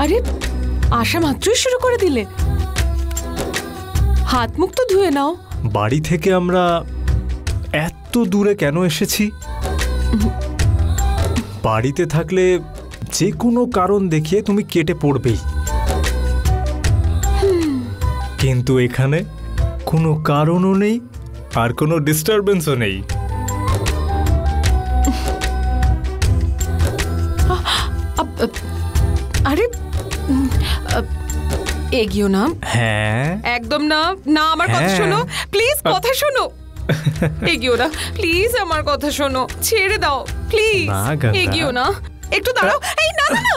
अरे आशा मात्रই शुरू कर दिले हाथ मुख तो धुए नाओ बाड़ी थेके आमरा एत दूरे केनो एसेछि बाड़ीते थाकले जे कोनो कारण देखिए तुमी केटे पड़बेई किन्तु एखाने कोनो कारणो नेई आर कोनो डिस्टार्बेंसो नेई अरे एगियो ना हाँ एकदम ना ना आमार कथा शोनो प्लीज कथा शोनो एगियो ना प्लीज आमार कथा शोनो छेड़े दाओ प्लीज एगियो ना एक तो दाड़ाओ ए ना ना ना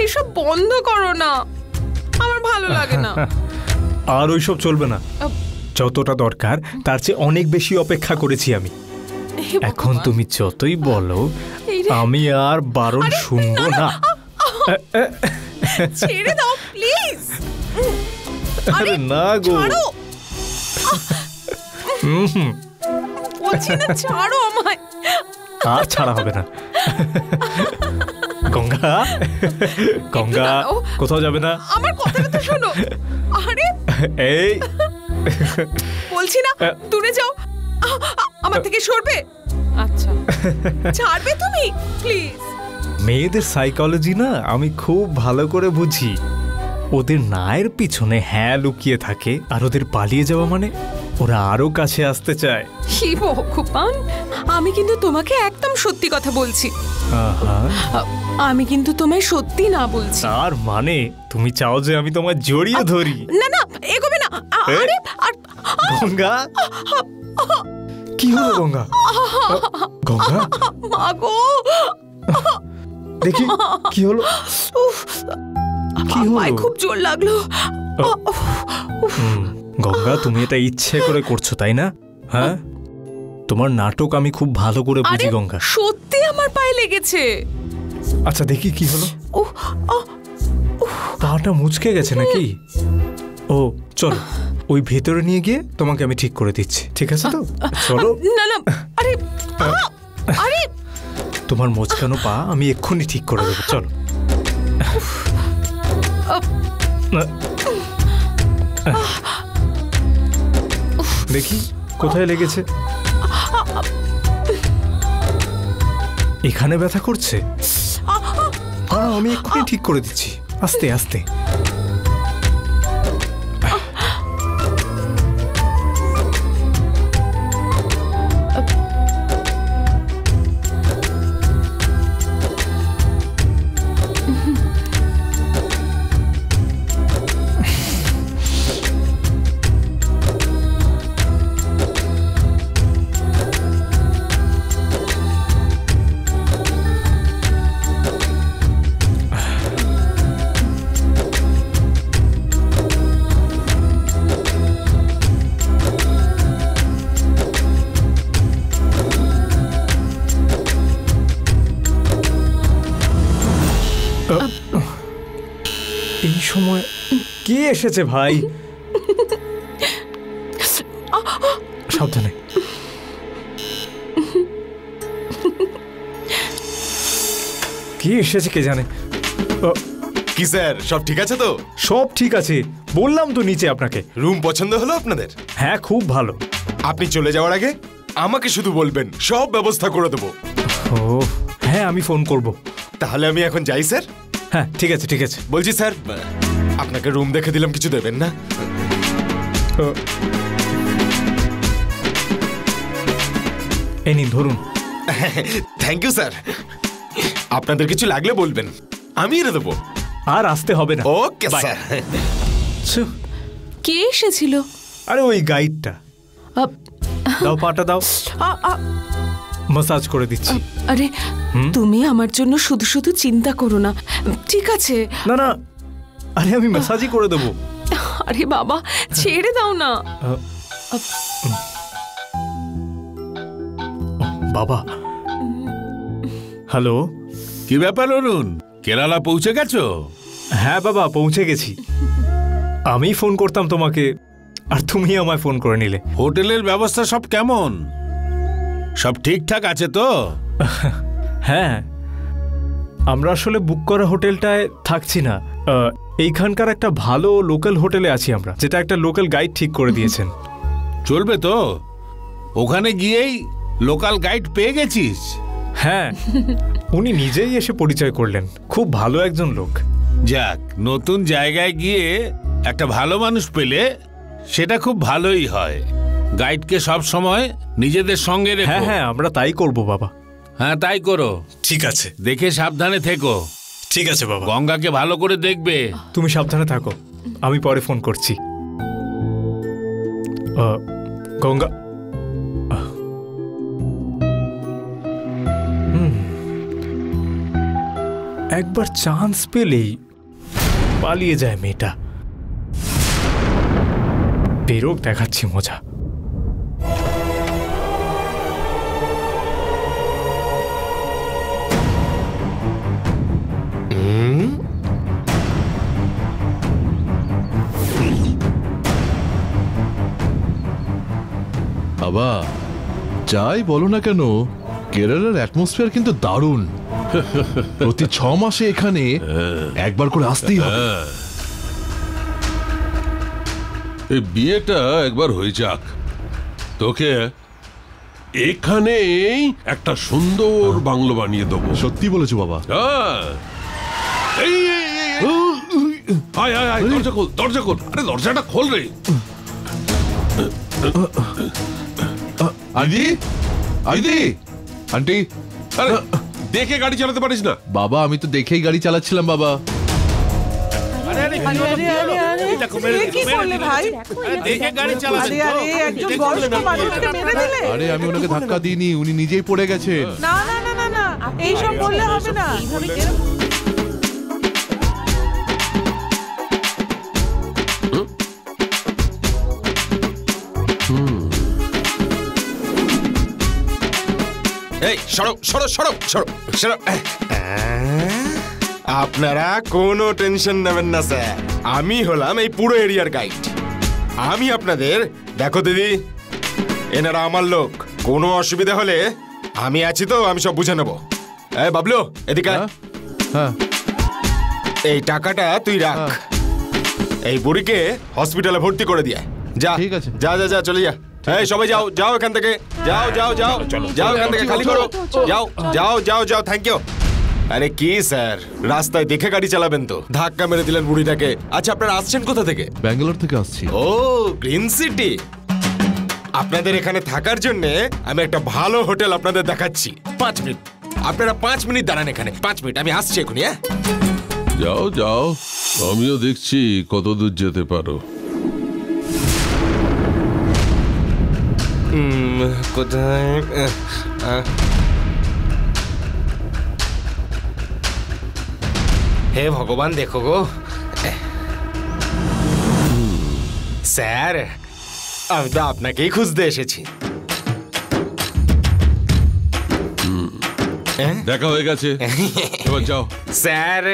ये सब बंद करो ना आमार भालो लागे ना आर ओई सब चलबे ना যতটা দরকার তার চেয়ে অনেক বেশি অপেক্ষা করেছি আমি এখন তুমি যতই বলো আমি আর বারণ শুনবো না ছেড়ে দাও প্লিজ আরে না গো ছাড়ো বলছি না ছাড়ো আমায় আর ছাড়া হবে না গঙ্গা গঙ্গা কোথাও যাবে না আমার কথাটা তো শোনো আরে এই বলছি না দূরে যাও আমার থেকে সরবে আচ্ছা ছাড়বে তুমি প্লিজ মেয়েদের সাইকোলজি না আমি খুব ভালো করে বুঝি ওদের নায়ের পিছনে হ্যাঁ লুকিয়ে থাকে আর ওদের পালিয়ে যাওয়া মানে ওরা আরো কাছে আসতে চায় কি ভগবান আমি কিন্তু তোমাকে একদম সত্যি কথা বলছি আমি কিন্তু তোমায় সত্যি না বলছি আর মানে তুমি চাও যে আমি তোমায় জড়িয়ে ধরি না না এগোবে না আরে গঙ্গা কি হলো গঙ্গা গঙ্গা মা গো देखी की होलो खूब जोर लागलो गंगा तुम्हें এটা ইচ্ছে করে করছো তাই না হ্যাঁ তোমার নাটক আমি খুব ভালো করে বুঝি গঙ্গা সত্যি আমার পায়ে লেগেছে আচ্ছা দেখি কি হলো পাটা মুচকে গেছে নাকি ও চলো ওই ভিতরে নিয়ে গিয়ে তোমাকে আমি ঠিক করে দিচ্ছি ঠিক আছে তো চলো না না আরে আরে তোমার মোচকানো পা আমি এক্ষুনি ঠিক করে দেব চলো দেখি কোথায় লেগেছে এখানে ব্যথা করছে আমি এক্ষুনি ঠিক করে দিচ্ছি আস্তে আস্তে এসেছে ভাই সাবধানে কি এসেছে কে জানে কি স্যার সব ঠিক আছে তো সব ঠিক আছে বললাম তো নিচে আপনাকে রুম পছন্দ হলো আপনাদের হ্যাঁ খুব ভালো আপনি চলে যাওয়ার আগে আমাকে শুধু বলবেন সব ব্যবস্থা করে দেব ও হ্যাঁ আমি ফোন করব তাহলে আমি এখন যাই স্যার হ্যাঁ ঠিক আছে বলছি স্যার আপনাকে রুম দেখে দিলাম কিছু দেবেন না এই নিন ধরুন থ্যাংক ইউ স্যার আপনাদের কিছু লাগলে বলবেন আমি রে দেব আর আসতে হবে না ওকে স্যার কে এসেছিল আরে ওই গাইডটা দাও পাটা দাও মাসাজ করে দিচ্ছি আরে তুমি আমার জন্য শুধু শুধু চিন্তা করো না ঠিক আছে না না अरे अभी मैसाज ही कर देबो अरे बाबा छेड़े दाओ ना बाबा हेलो की ব্যাপার অরুণ কেরালা পৌঁছে গেছো হ্যাঁ বাবা পৌঁছে গেছি আমি ফোন করতাম তোমাকে আর তুমি আমায় ফোন করে নিলে হোটেলের ব্যবস্থা সব কেমন সব ঠিকঠাক আছে তো? হ্যাঁ, আমরা আসলে বুক করা হোটেলটায় থাকছি না, এইখানকার একটা ভালো লোকাল হোটেলে আছি আমরা, যেটা একটা লোকাল গাইড ঠিক করে দিয়েছেন। চলবে তো? ওখানে গিয়েই লোকাল গাইড পেয়ে গেছিস? হ্যাঁ, উনি নিজেই এসে পরিচয় করলেন, খুব ভালো একজন লোক। যাক, নতুন জায়গায় গিয়ে একটা ভালো মানুষ পেলে সেটা খুব ভালোই হয়। গাইডকে সব সময় নিজেদের সঙ্গে রেখো। হ্যাঁ হ্যাঁ, আমরা তাই করব বাবা। হ্যাঁ তাই করো। ঠিক আছে, দেখে সাবধানে থেকো। ঠিক আছে বাবা, গঙ্গাকে ভালো করে দেখবে। তুমি সাবধানে থাকো, আমি পরে ফোন করছি। গঙ্গা, একবার চান্স পেলেই পালিয়ে যায় মেয়েটা। বেরোক, দেখাচ্ছি মজা। বাবা, যাই বলো না কেন, কেরালার অ্যাটমসফিয়ার কিন্তু দারুণ। প্রতি ৬ মাসে এখানে একবার করে আসতেই হবে। এই বিয়েটা একবার হয়ে যাক, তোকে এখানেই একটা সুন্দর বাংলো বানিয়ে দেবো। সত্যি বলেছো বাবা? হ্যাঁ। আয় আয় আয়, দরজা খোল, দরজা খোল। আরে দরজাটা খোল রে। আদি, আদি, আন্টি। আরে দেখে গাড়ি চালাতে পারিস না? বাবা আমি তো দেখেই গাড়ি চালাচ্ছিলাম বাবা। আরে আমি ওনাকে ধাক্কা দিইনি, উনি নিজেই পড়ে গেছেন। না না না না, এইসব বললে হবে না। আপনারা কোনো টেনশন নেবেন না স্যার, আমি হলাম এই পুরো এরিয়ার গাইড। আমি আপনাদের, দেখো দিদি এনারা আমার লোক, কোনো অসুবিধা হলে আমি আছি তো, আমি সব বুঝে নেবো। এই বাবলু এদিকে, এই টাকাটা তুই রাখ, এই বুড়িকে হসপিটালে ভর্তি করে দিয়ে যা। ঠিক আছে, যা যা যা, চলে যা। এই সবাই যাও, যাও এখান থেকে, যাও যাও যাও যাও এখান থেকে, খালি করো, যাও যাও যাও যাও। Thank you. আরে কি স্যার, রাস্তায় দেখে গাড়ি চালাবেন তো, ধাক্কা মেরে দিলেন বুড়িটাকে। আচ্ছা আপনারা আসছেন কোথা থেকে? ব্যাঙ্গালোর থেকে আসছি। ও গ্রিন সিটি। আপনাদের এখানে থাকার জন্য আমি একটা ভালো হোটেল আপনাদের দেখাচ্ছি। 5 মিনিট, আপনারা 5 মিনিট দাঁড়ান এখানে। 5 মিনিট, আমি আসছি এখনই। হ্যাঁ যাও যাও, আমিও দেখছি কত দূর যেতে পারো। কোথায়? হে ভগবান, দেখো গো স্যার, আমি তো আপনাকেই খুঁজতে এসেছি। দেখা হয়ে গেছে, এবার যাও। স্যার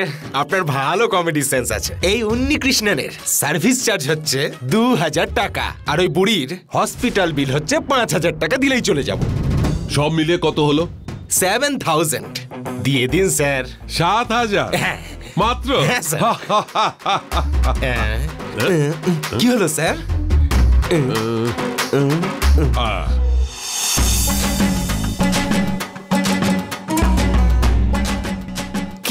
আপনার ভালো কমেডি সেন্স আছে। এই উন্নি কৃষ্ণনের সার্ভিস চার্জ হচ্ছে 2000 টাকা, আর ওই বুড়ির হসপিটাল বিল হচ্ছে 5000 টাকা। দিলেই চলে যাব। সব মিলিয়ে কত হলো? 7000 দিয়ে দিন স্যার। 7000 মাত্র? কি হলো স্যার?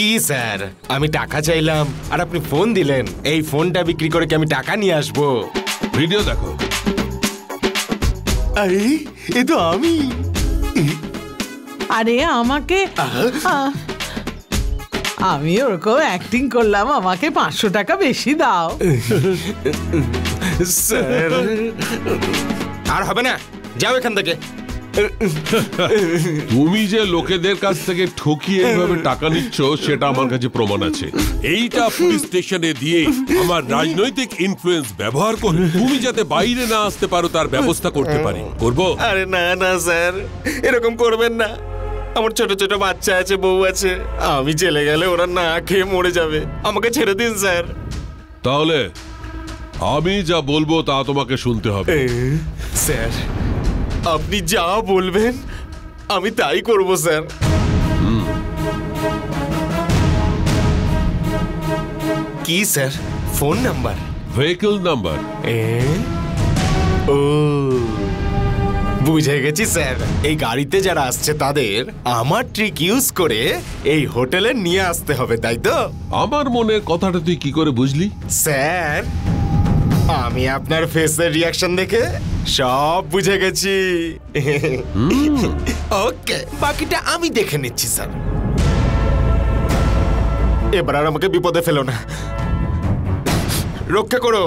কি স্যার, আমি টাকা চাইলাম আর আপনি ফোন দিলেন। এই ফোনটা বিক্রি করে কি আমি টাকা নিয়ে আসবো? ভিডিও দেখো। আরে এ তো আমি। আরে আমাকে, আমি ওরকম অ্যাক্টিং করলাম, আমাকে 500 টাকা বেশি দাও। স্যার আর হবে না, যাও এখান থেকে। তুমি যে লোকেদের কাছ থেকে ঠকিয়ে এইভাবে টাকা নিচ্ছ, সেটা আমার কাছে প্রমাণ আছে। এইটা পুলিশ স্টেশনে দিয়ে আমার রাজনৈতিক ইনফ্লুয়েন্স ব্যবহার করে তুমি যাতে বাইরে না আসতে পারো তার ব্যবস্থা করতে পারি। করবো? আরে না না স্যার, এরকম করবেন না। আমার ছোট ছোট বাচ্চা আছে, বউ আছে, আমি চলে গেলে ওরা না খেয়ে মরে যাবে। আমাকে ছেড়ে দিন স্যার। তাহলে আমি যা বলবো তা তোমাকে শুনতে হবে। স্যার আপনি যা বলবেন আমি তাই করব স্যার। কি sir? Phone number, vehicle number. ও বুঝে গেছি স্যার, এই গাড়িতে যারা আসছে তাদের আমার ট্রিক ইউজ করে এই হোটেলে নিয়ে আসতে হবে, তাই তো? আমার মনের কথাটা তুই কি করে বুঝলি? স্যার আমি আপনার ফেসের রিয়াকশন দেখে সব বুঝে গেছি। ওকে, বাকিটা আমি দেখে নিচ্ছি স্যার। এবার আর আমাকে বিপদে ফেলো না, রক্ষা করো।